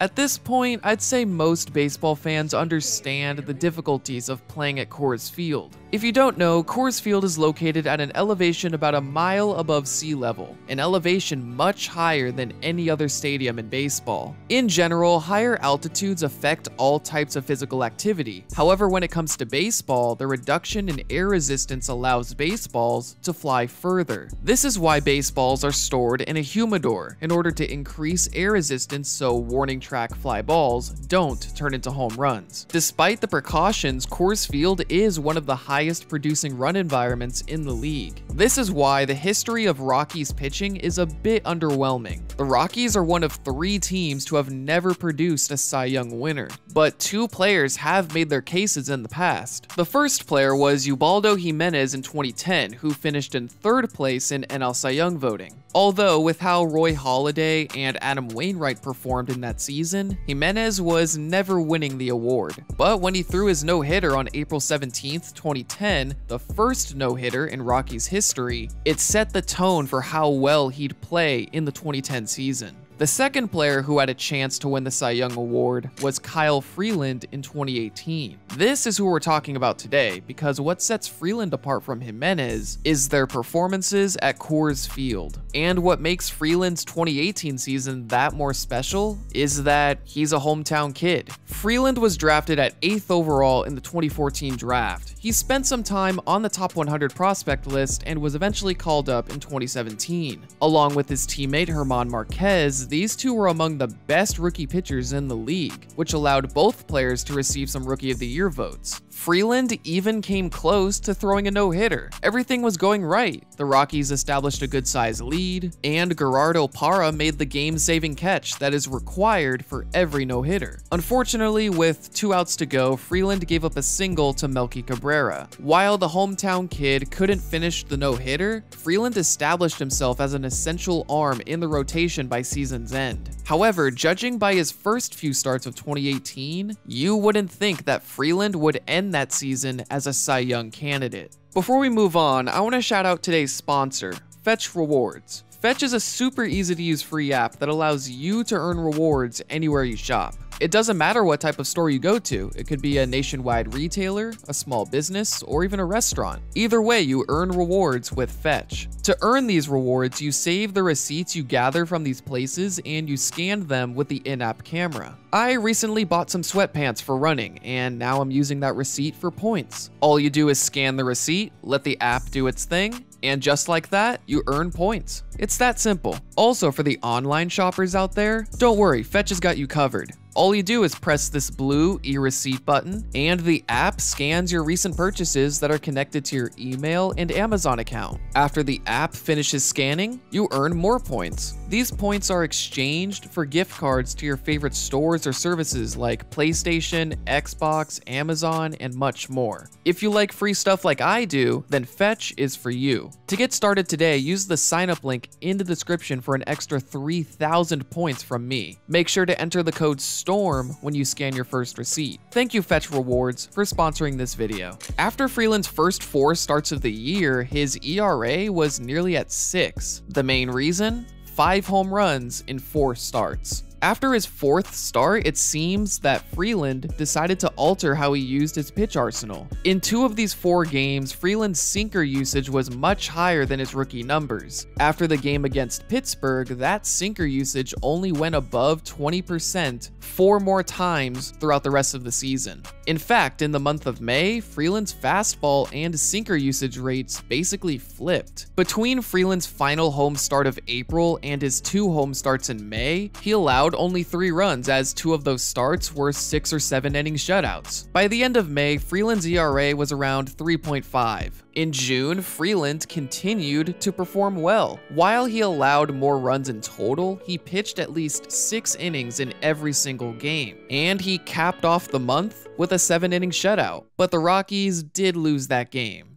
At this point, I'd say most baseball fans understand the difficulties of playing at Coors Field. If you don't know, Coors Field is located at an elevation about a mile above sea level, an elevation much higher than any other stadium in baseball. In general, higher altitudes affect all types of physical activity. However, when it comes to baseball, the reduction in air resistance allows baseballs to fly further. This is why baseballs are stored in a humidor, in order to increase air resistance so warning track fly balls don't turn into home runs. Despite the precautions, Coors Field is one of the highest producing run environments in the league. This is why the history of Rockies pitching is a bit underwhelming. The Rockies are one of 3 teams to have never produced a Cy Young winner, but 2 players have made their cases in the past. The first player was Ubaldo Jimenez in 2010, who finished in 3rd place in NL Cy Young voting. Although with how Roy Halladay and Adam Wainwright performed in that season, Jimenez was never winning the award. But when he threw his no-hitter on April 17, 2010, the first no-hitter in Rockies history, it set the tone for how well he'd play in the 2010 season. The second player who had a chance to win the Cy Young Award was Kyle Freeland in 2018. This is who we're talking about today, because what sets Freeland apart from Jimenez is their performances at Coors Field. And what makes Freeland's 2018 season that more special is that he's a hometown kid. Freeland was drafted at 8th overall in the 2014 draft. He spent some time on the top 100 prospect list and was eventually called up in 2017. Along with his teammate German Marquez, these 2 were among the best rookie pitchers in the league, which allowed both players to receive some Rookie of the Year votes. Freeland even came close to throwing a no-hitter. Everything was going right. The Rockies established a good-sized lead, and Gerardo Parra made the game-saving catch that is required for every no-hitter. Unfortunately, with 2 outs to go, Freeland gave up a single to Melky Cabrera. While the hometown kid couldn't finish the no-hitter, Freeland established himself as an essential arm in the rotation by season's end. However, judging by his first few starts of 2018, you wouldn't think that Freeland would end that season as a Cy Young candidate. Before we move on, I want to shout out today's sponsor, Fetch Rewards. Fetch is a super easy to use free app that allows you to earn rewards anywhere you shop. It doesn't matter what type of store you go to. It could be a nationwide retailer, a small business, or even a restaurant. Either way, you earn rewards with Fetch. To earn these rewards, you save the receipts you gather from these places and you scan them with the in-app camera. I recently bought some sweatpants for running, and now I'm using that receipt for points. All you do is scan the receipt, let the app do its thing, and just like that, you earn points. It's that simple. Also, for the online shoppers out there, don't worry, Fetch has got you covered. All you do is press this blue e-receipt button, and the app scans your recent purchases that are connected to your email and Amazon account. After the app finishes scanning, you earn more points. These points are exchanged for gift cards to your favorite stores or services like PlayStation, Xbox, Amazon, and much more. If you like free stuff like I do, then Fetch is for you. To get started today, use the sign up link in the description for an extra 3,000 points from me. Make sure to enter the code STORM when you scan your first receipt. Thank you, Fetch Rewards, for sponsoring this video. After Freeland's first 4 starts of the year, his ERA was nearly at 6. The main reason? 5 home runs in 4 starts. After his 4th start, it seems that Freeland decided to alter how he used his pitch arsenal. In 2 of these 4 games, Freeland's sinker usage was much higher than his rookie numbers. After the game against Pittsburgh, that sinker usage only went above 20% 4 more times throughout the rest of the season. In fact, in the month of May, Freeland's fastball and sinker usage rates basically flipped. Between Freeland's final home start of April and his 2 home starts in May, he allowed only 3 runs, as 2 of those starts were 6 or 7 inning shutouts. By the end of May, Freeland's ERA was around 3.5. In June, Freeland continued to perform well. While he allowed more runs in total, he pitched at least 6 innings in every single game, and he capped off the month with a 7-inning shutout. But the Rockies did lose that game.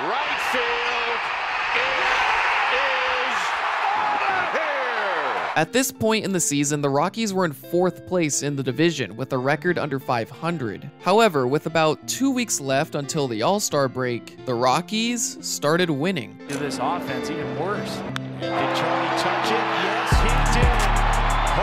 Right field. At this point in the season, the Rockies were in 4th place in the division with a record under 500. However, with about 2 weeks left until the All-Star break, the Rockies started winning. Do this offense even worse. Did Charlie touch it? Yes, he did.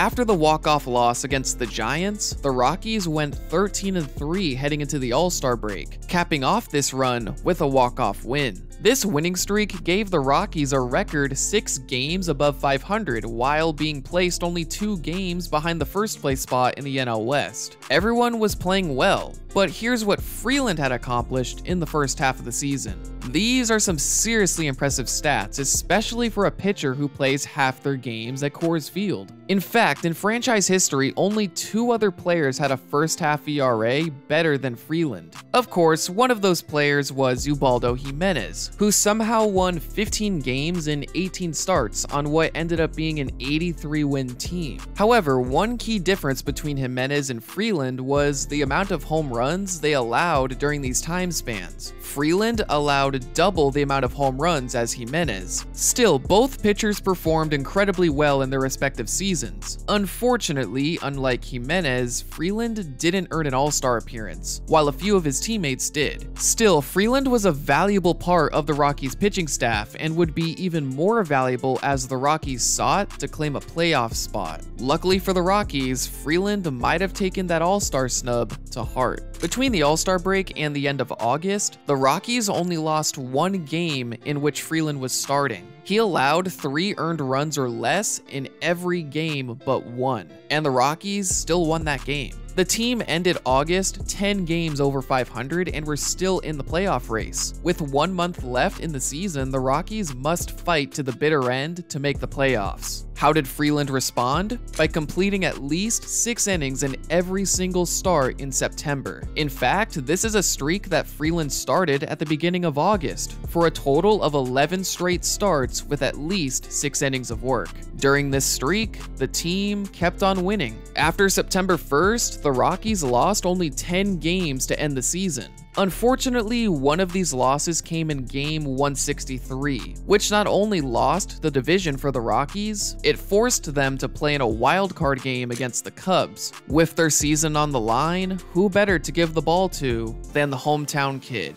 After the walk-off loss against the Giants, the Rockies went 13-3 heading into the All-Star break, capping off this run with a walk-off win. This winning streak gave the Rockies a record 6 games above .500 while being placed only 2 games behind the first place spot in the NL West. Everyone was playing well, but here's what Freeland had accomplished in the first half of the season. These are some seriously impressive stats, especially for a pitcher who plays half their games at Coors Field. In fact, in franchise history, only 2 other players had a first half ERA better than Freeland. Of course, one of those players was Ubaldo Jimenez, who somehow won 15 games in 18 starts on what ended up being an 83-win team. However, one key difference between Jimenez and Freeland was the amount of home runs they allowed during these time spans. Freeland allowed double the amount of home runs as Jimenez. Still, both pitchers performed incredibly well in their respective seasons. Unfortunately, unlike Jimenez, Freeland didn't earn an All-Star appearance, while a few of his teammates did. Still, Freeland was a valuable part of the Rockies' pitching staff and would be even more valuable as the Rockies sought to claim a playoff spot. Luckily for the Rockies, Freeland might have taken that All-Star snub to heart. Between the All-Star break and the end of August, the Rockies only lost 1 game in which Freeland was starting. He allowed 3 earned runs or less in every game but 1, and the Rockies still won that game. The team ended August 10 games over .500 and were still in the playoff race. With 1 month left in the season, the Rockies must fight to the bitter end to make the playoffs. How did Freeland respond? By completing at least 6 innings in every single start in September. In fact, this is a streak that Freeland started at the beginning of August, for a total of 11 straight starts with at least 6 innings of work. During this streak, the team kept on winning. After September 1st, the Rockies lost only 10 games to end the season. Unfortunately, one of these losses came in game 163, which not only lost the division for the Rockies, it forced them to play in a wildcard game against the Cubs. With their season on the line, who better to give the ball to than the hometown kid?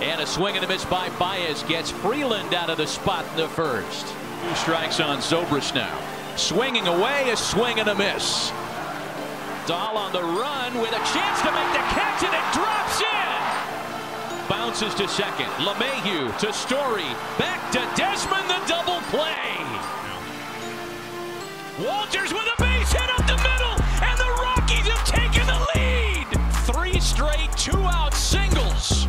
And a swing and a miss by Baez gets Freeland out of the spot in the first. 2 strikes on Zobrist now. Swinging away, a swing and a miss. Dahl on the run with a chance to make the catch, and it drops in! Bounces to second. LeMahieu to Story. Back to Desmond, the double play. Walters with a base hit up the middle, and the Rockies have taken the lead! 3 straight, 2-out singles.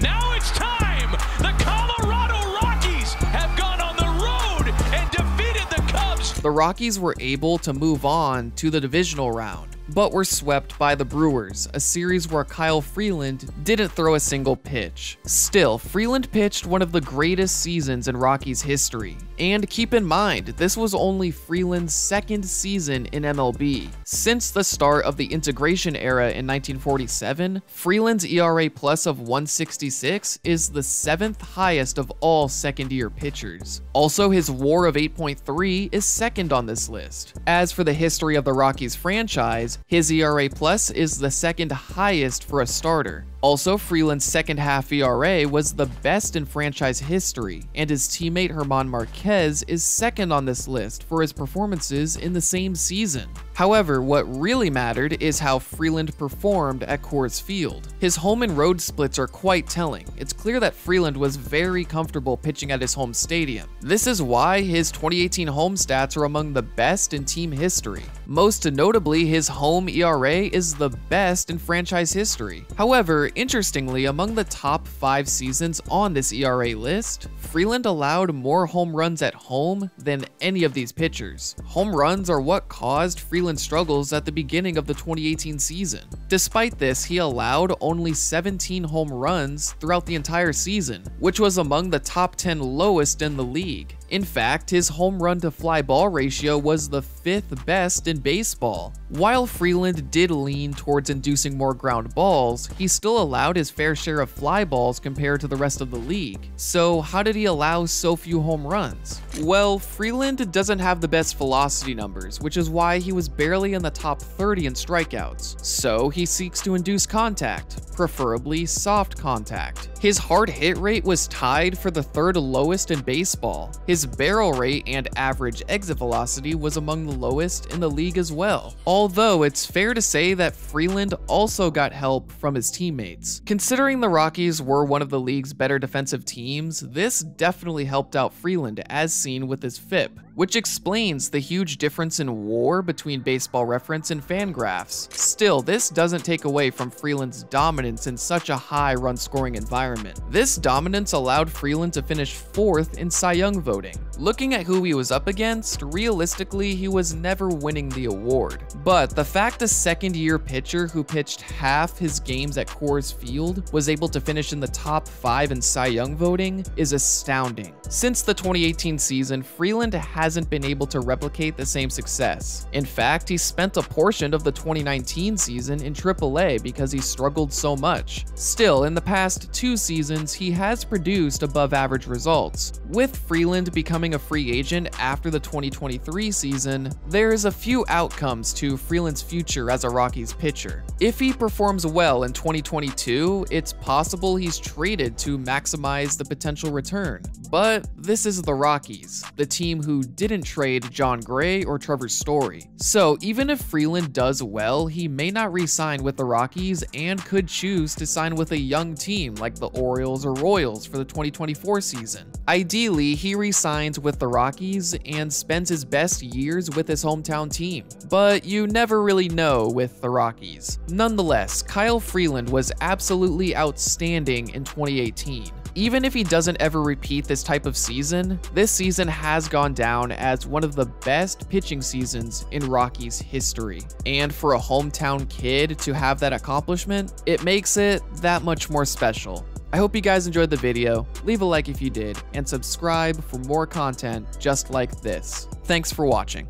Now it's time! The Colorado Rockies have gone on the road and defeated the Cubs. The Rockies were able to move on to the divisional round, but were swept by the Brewers, a series where Kyle Freeland didn't throw a single pitch. Still, Freeland pitched one of the greatest seasons in Rockies history. And keep in mind, this was only Freeland's 2nd season in MLB. Since the start of the integration era in 1947, Freeland's ERA+ of 166 is the 7th highest of all second-year pitchers. Also, his WAR of 8.3 is 2nd on this list. As for the history of the Rockies franchise, his ERA+ is the 2nd highest for a starter. Also, Freeland's second half ERA was the best in franchise history, and his teammate German Marquez is 2nd on this list for his performances in the same season. However, what really mattered is how Freeland performed at Coors Field. His home and road splits are quite telling. It's clear that Freeland was very comfortable pitching at his home stadium. This is why his 2018 home stats are among the best in team history. Most notably, his home ERA is the best in franchise history. However, interestingly, among the top 5 seasons on this ERA list, Freeland allowed more home runs at home than any of these pitchers. Home runs are what caused Freeland's struggles at the beginning of the 2018 season. Despite this, he allowed only 17 home runs throughout the entire season, which was among the top 10 lowest in the league. In fact, his home run to fly ball ratio was the 5th best in baseball. While Freeland did lean towards inducing more ground balls, he still allowed his fair share of fly balls compared to the rest of the league. So how did he allow so few home runs? Well, Freeland doesn't have the best velocity numbers, which is why he was barely in the top 30 in strikeouts. So he seeks to induce contact, preferably soft contact. His hard hit rate was tied for the 3rd lowest in baseball. His barrel rate and average exit velocity was among the lowest in the league as well. Although it's fair to say that Freeland also got help from his teammates. Considering the Rockies were one of the league's better defensive teams, this definitely helped out Freeland, as seen with his FIP, which explains the huge difference in WAR between Baseball Reference and FanGraphs. Still, this doesn't take away from Freeland's dominance in such a high run-scoring environment. This dominance allowed Freeland to finish 4th in Cy Young voting. Looking at who he was up against, realistically, he was never winning the award. But the fact a second-year pitcher who pitched half his games at Coors Field was able to finish in the top 5 in Cy Young voting is astounding. Since the 2018 season, Freeland hasn't been able to replicate the same success. In fact, he spent a portion of the 2019 season in AAA because he struggled so much. Still, in the past 2 seasons, he has produced above-average results. With Freeland becoming a free agent after the 2023 season, there's a few outcomes to Freeland's future as a Rockies pitcher. If he performs well in 2022, it's possible he's traded to maximize the potential return. But this is the Rockies, the team who didn't trade John Gray or Trevor Story. So even if Freeland does well, he may not re-sign with the Rockies and could choose to sign with a young team like the Orioles or Royals for the 2024 season. Ideally, he re-signs with the Rockies and spends his best years with his hometown team, but you never really know with the Rockies. Nonetheless, Kyle Freeland was absolutely outstanding in 2018. Even if he doesn't ever repeat this type of season, this season has gone down as one of the best pitching seasons in Rockies history. And for a hometown kid to have that accomplishment, it makes it that much more special. I hope you guys enjoyed the video. Leave a like if you did, and subscribe for more content just like this. Thanks for watching.